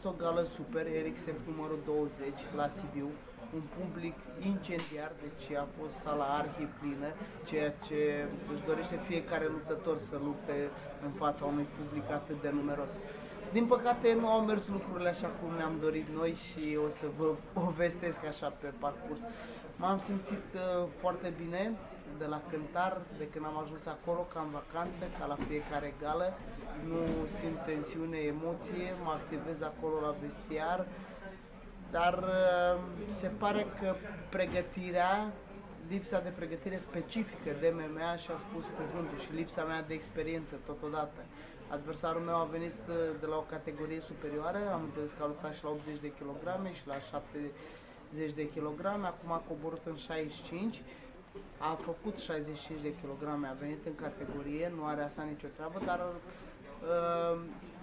fost o gală super, RXF numărul 20 la Sibiu, un public incendiar, deci a fost sala arhiplină, ceea ce își dorește fiecare luptător să lupte în fața unui public atât de numeros. Din păcate nu au mers lucrurile așa cum ne-am dorit noi și o să vă povestesc așa pe parcurs. M-am simțit foarte bine de la cântar, de când am ajuns acolo, ca în vacanță, ca la fiecare gală. Nu simt tensiune, emoție, mă activez acolo la vestiar, dar se pare că pregătirea, lipsa de pregătire specifică de MMA și-a spus cuvântul și lipsa mea de experiență totodată. Adversarul meu a venit de la o categorie superioară, am înțeles că a luptat și la 80 de kilograme și la 70 de kilograme, acum a coborât în 65, a făcut 65 de kilograme, a venit în categorie, nu are asta nicio treabă, dar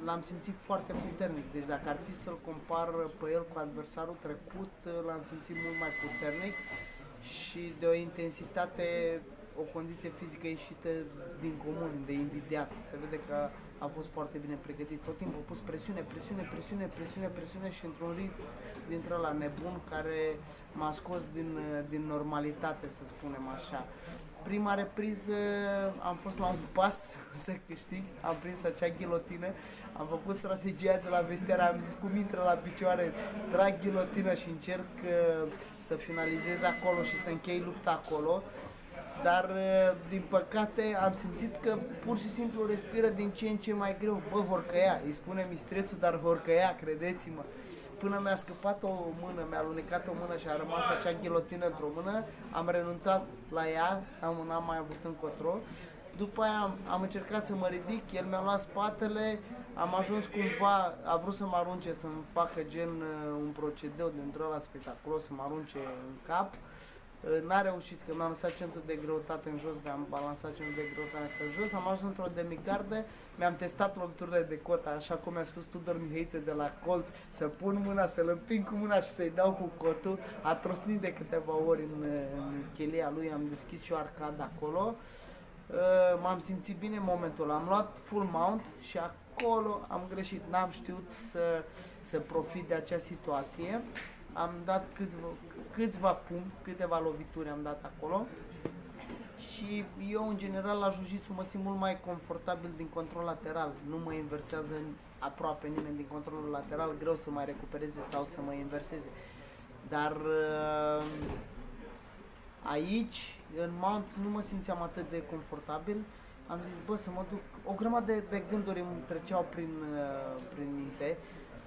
l-am simțit foarte puternic, deci dacă ar fi să-l compar pe el cu adversarul trecut, l-am simțit mult mai puternic și de o intensitate, o condiție fizică ieșită din comun, de invidiat. Se vede că a fost foarte bine pregătit, tot timpul a pus presiune și într-un ritm dintre ăla nebun care m-a scos din normalitate, să spunem așa. Prima repriză am fost la un pas să câștig, am prins acea ghilotină, am făcut strategia de la vestiar, am zis cum intră la picioare, trag ghilotină și încerc să finalizez acolo și să închei lupta acolo. Dar, din păcate, am simțit că pur și simplu respiră din ce în ce mai greu. Bă, horcăia, îi spune Mistrețul, dar horcăia, credeți-mă. Până mi-a scăpat o mână, mi-a alunecat o mână și a rămas acea ghilotină într-o mână, am renunțat la ea, n-am mai avut încotro. După aia am încercat să mă ridic, el mi-a luat spatele, am ajuns cumva, a vrut să mă arunce, să-mi facă gen un procedeu dintr-o la spectaculos, să mă arunce în cap. N-a reușit, că mi-am lăsat centrul de greutate în jos, mi-am balansat centrul de greutate în jos, am ajuns într-o demigardă, mi-am testat loviturile de cota, așa cum mi-a spus Tudor Mihaițe de la colț, să pun mâna, să-l împing cu mâna și să-i dau cu cotul. A trosnit de câteva ori în chelia lui, am deschis și o arcadă acolo. M-am simțit bine în momentul ăla, am luat full mount și acolo am greșit, n-am știut să profit de acea situație. Am dat câțiva pumni, câteva lovituri am dat acolo și eu, în general, la jiu-jitsu mă simt mult mai confortabil din control lateral. Nu mă inversează aproape nimeni din controlul lateral, greu să mai recupereze sau să mă inverseze. Dar aici, în mount, nu mă simțeam atât de confortabil. Am zis, bă, să mă duc... O grămadă de gânduri îmi treceau prin minte.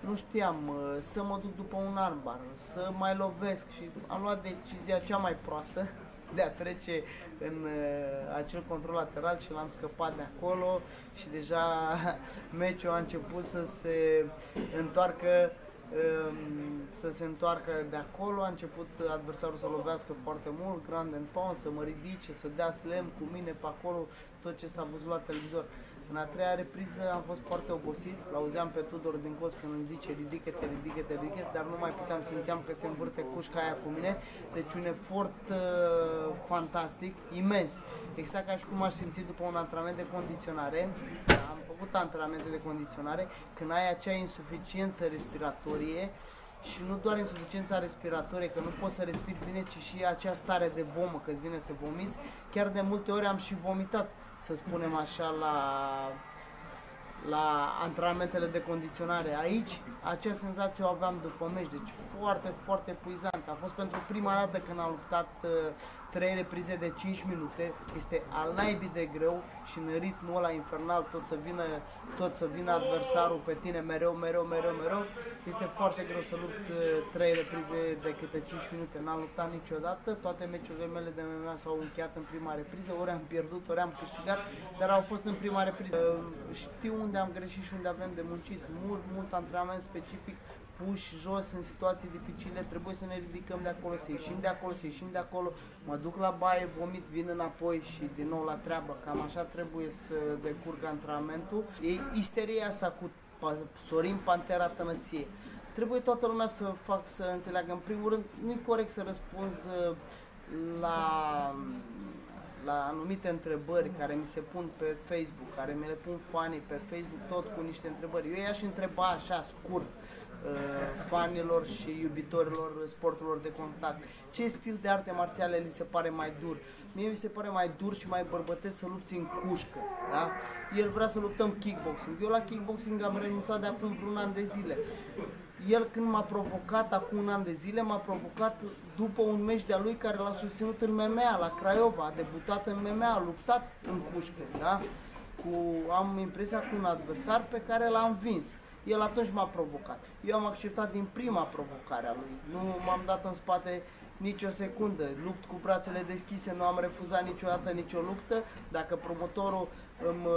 Nu știam, să mă duc după un armbar, să mai lovesc și am luat decizia cea mai proastă de a trece în acel control lateral și l-am scăpat de acolo și deja meciul a început să se întoarcă de acolo, a început adversarul să lovească foarte mult, ground and pound, să mă ridice, să dea slam cu mine pe acolo, tot ce s-a văzut la televizor. În a treia repriză am fost foarte obosit, l-auzeam pe Tudor din colț când îmi zice ridică-te, ridică-te, ridică-te, dar nu mai puteam, simțeam că se învârte cușca aia cu mine, deci un efort fantastic, imens, exact ca și cum aș simți după un antrenament de condiționare. Am făcut antrenamente de condiționare, când ai acea insuficiență respiratorie și nu doar insuficiența respiratorie, că nu poți să respiri bine, ci și acea stare de vomă, că îți vine să vomiți, chiar de multe ori am și vomitat, să spunem așa, la antrenamentele de condiționare. Aici, acea senzație o aveam după meci, deci foarte, foarte puizant. A fost pentru prima dată când am luptat 3 reprize de 5 minute, este al naibii de greu și în ritmul ăla infernal tot să vină adversarul pe tine mereu, este foarte greu să lupți 3 reprize de câte 5 minute. N-am luptat niciodată, toate meciurile mele de MMA s-au încheiat în prima repriză, ori am pierdut, ori am câștigat, dar au fost în prima repriză. Știu unde am greșit și unde avem de muncit, mult antrenament specific, puși jos în situații dificile, trebuie să ne ridicăm de acolo, să ieșim de acolo, mă duc la baie, vomit, vin înapoi și din nou la treabă, cam așa trebuie să decurgă antrenamentul. E isteria asta cu Sorin Pantera Tănăsie. Trebuie toată lumea să înțeleagă, în primul rând, nu e corect să răspunzi la anumite întrebări care mi se pun pe Facebook, care mi le pun fanii pe Facebook, tot cu niște întrebări. Eu i-aș întreba așa, scurt, fanilor și iubitorilor sporturilor de contact? Ce stil de arte marțiale li se pare mai dur? Mie mi se pare mai dur și mai bărbătesc să lupți în cușcă, da? El vrea să luptăm kickboxing. Eu la kickboxing am renunțat de acum vreun an de zile. El când m-a provocat acum un an de zile, m-a provocat după un meci de-a lui care l-a susținut în MMA, la Craiova, a debutat în MMA, a luptat în cușcă, da? Am impresia cu un adversar pe care l-am învins. El atunci m-a provocat. Eu am acceptat din prima provocare a lui. Nu m-am dat în spate nicio secundă. Lupt cu brațele deschise, nu am refuzat niciodată nicio luptă. Dacă promotorul îmi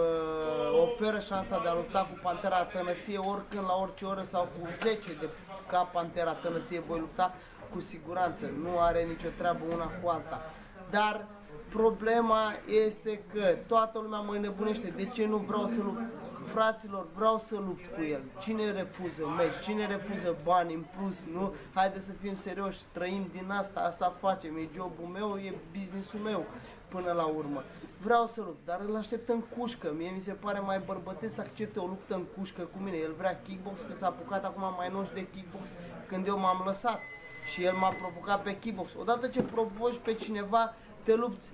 oferă șansa de a lupta cu Pantera Tănăsie, oricând, la orice oră sau cu 10 de ca Pantera Tănăsie, voi lupta cu siguranță. Nu are nicio treabă una cu alta. Dar problema este că toată lumea mă înnebunește. De ce nu vreau să lupt? Fraților, vreau să lupt cu el. Cine refuză meci? Cine refuză bani în plus? Nu? Haide să fim serioși, trăim din asta, asta facem, e jobul meu, e businessul meu până la urmă. Vreau să lupt, dar îl aștept în cușcă. Mie mi se pare mai bărbătesc să accepte o luptă în cușcă cu mine. El vrea kickbox, că s-a apucat acum mai nou de kickbox când eu m-am lăsat și el m-a provocat pe kickbox. Odată ce provoci pe cineva, te lupți.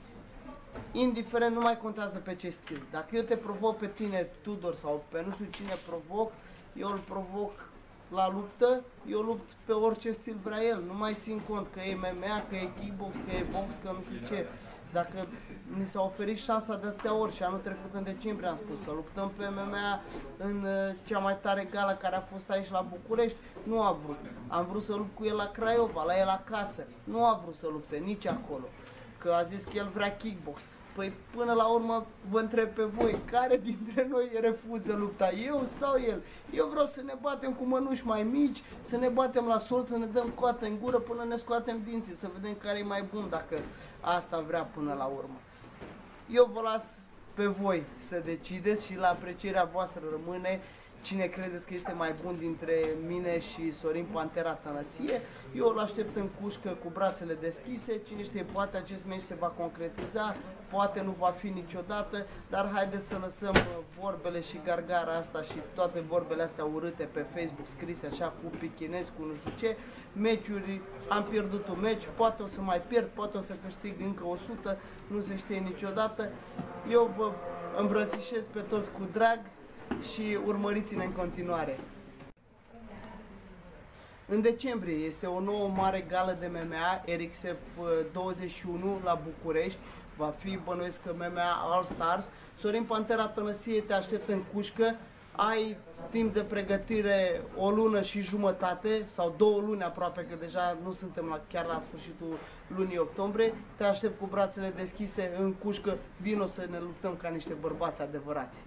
Indiferent, nu mai contează pe ce stil. Dacă eu te provoc pe tine, Tudor, sau pe nu știu cine provoc, eu îl provoc la luptă, eu lupt pe orice stil vrea el. Nu mai țin cont că e MMA, că e kickbox, că e box, că nu știu ce. Dacă mi s-a oferit șansa de atâtea ori, și anul trecut în decembrie am spus să luptăm pe MMA în cea mai tare gală care a fost aici la București, nu a vrut. Am vrut să lupt cu el la Craiova, la el acasă. Nu a vrut să lupte nici acolo. Că a zis că el vrea kickbox. Păi până la urmă vă întreb pe voi, care dintre noi refuză lupta, eu sau el? Eu vreau să ne batem cu mănuși mai mici, să ne batem la sol, să ne dăm coată în gură până ne scoatem dinții, să vedem care e mai bun, dacă asta vrea până la urmă. Eu vă las pe voi să decideți și la aprecierea voastră rămâne cine credeți că este mai bun dintre mine și Sorin Pantera Tănăsie. Eu îl aștept în cușcă cu brațele deschise. Cine știe, poate acest meci se va concretiza, poate nu va fi niciodată, dar haideți să lăsăm vorbele și gargara asta și toate vorbele astea urâte pe Facebook, scrise așa cu pichinezi, cu nu știu ce. Meciuri, am pierdut un meci, poate o să mai pierd, poate o să câștig încă 100, nu se știe niciodată. Eu vă îmbrățișez pe toți cu drag și urmăriți-ne în continuare. În decembrie este o nouă mare gală de MMA, RXF 21 la București. Va fi, bănuiesc, MMA All Stars. Sorin Pantera Tănăsie te așteaptă în cușcă. Ai timp de pregătire o lună și jumătate sau 2 luni aproape, că deja nu suntem chiar la sfârșitul lunii octombrie. Te aștept cu brațele deschise în cușcă. Vino să ne luptăm ca niște bărbați adevărați.